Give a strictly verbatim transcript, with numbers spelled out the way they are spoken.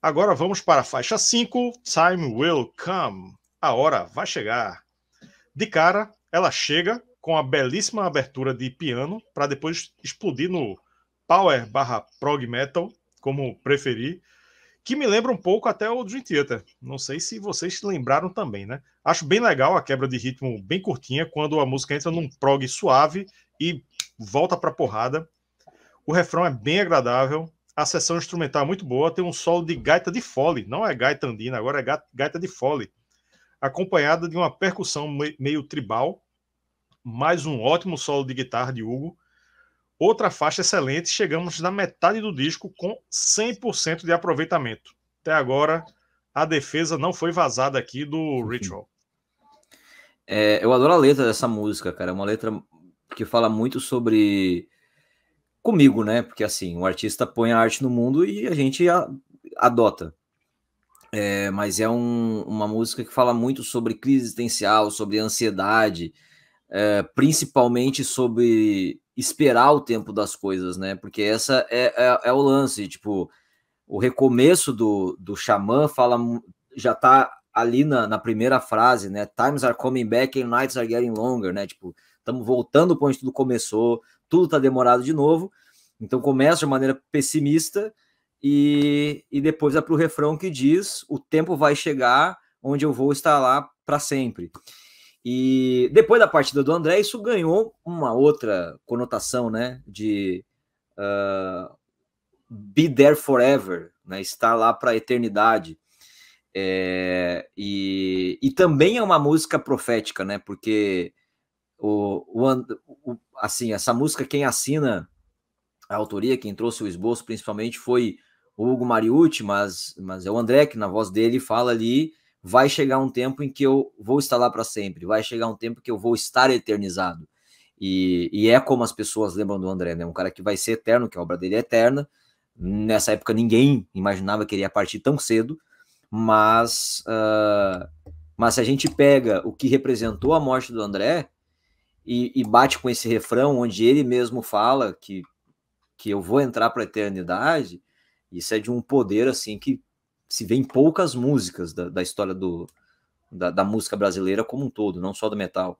Agora vamos para a faixa cinco, Time Will Come, a hora vai chegar. De cara, ela chega com a belíssima abertura de piano para depois explodir no power barra prog metal, como preferir, que me lembra um pouco até o Dream Theater. Não sei se vocês lembraram também, né? Acho bem legal a quebra de ritmo bem curtinha quando a música entra num prog suave e volta para porrada. O refrão é bem agradável, a sessão instrumental é muito boa, tem um solo de gaita de fole, não é gaita andina, agora é gaita de fole, acompanhada de uma percussão meio tribal, mais um ótimo solo de guitarra de Hugo. Outra faixa excelente, chegamos na metade do disco com cem por cento de aproveitamento. Até agora, a defesa não foi vazada aqui do Ritual. É, eu adoro a letra dessa música, cara. É uma letra que fala muito sobre... comigo, né? Porque assim, o artista põe a arte no mundo e a gente a, adota. É, mas é um, uma música que fala muito sobre crise existencial, sobre ansiedade, é, principalmente sobre... esperar o tempo das coisas, né? Porque essa é, é, é o lance, tipo, o recomeço do, do Xamã fala, já tá ali na, na primeira frase, né? Times are coming back and nights are getting longer, né? Tipo, estamos voltando para onde tudo começou, tudo tá demorado de novo, então começa de maneira pessimista e, e depois é pro refrão que diz, o tempo vai chegar onde eu vou estar lá para sempre. E depois da partida do André, isso ganhou uma outra conotação, né? De uh, be there forever, né? Estar lá para a eternidade. É, e, e também é uma música profética, né? Porque o, o, o, assim, essa música, quem assina a autoria, quem trouxe o esboço principalmente, foi o Hugo Mariucci, mas, mas é o André que na voz dele fala ali: vai chegar um tempo em que eu vou estar lá para sempre, vai chegar um tempo que eu vou estar eternizado. E, e é como as pessoas lembram do André, né? Um cara que vai ser eterno, que a obra dele é eterna. Nessa época ninguém imaginava que ele ia partir tão cedo, mas, uh, mas se a gente pega o que representou a morte do André e, e bate com esse refrão onde ele mesmo fala que, que eu vou entrar para a eternidade, isso é de um poder assim que se vê em poucas músicas da, da história do, da, da música brasileira como um todo, não só do metal.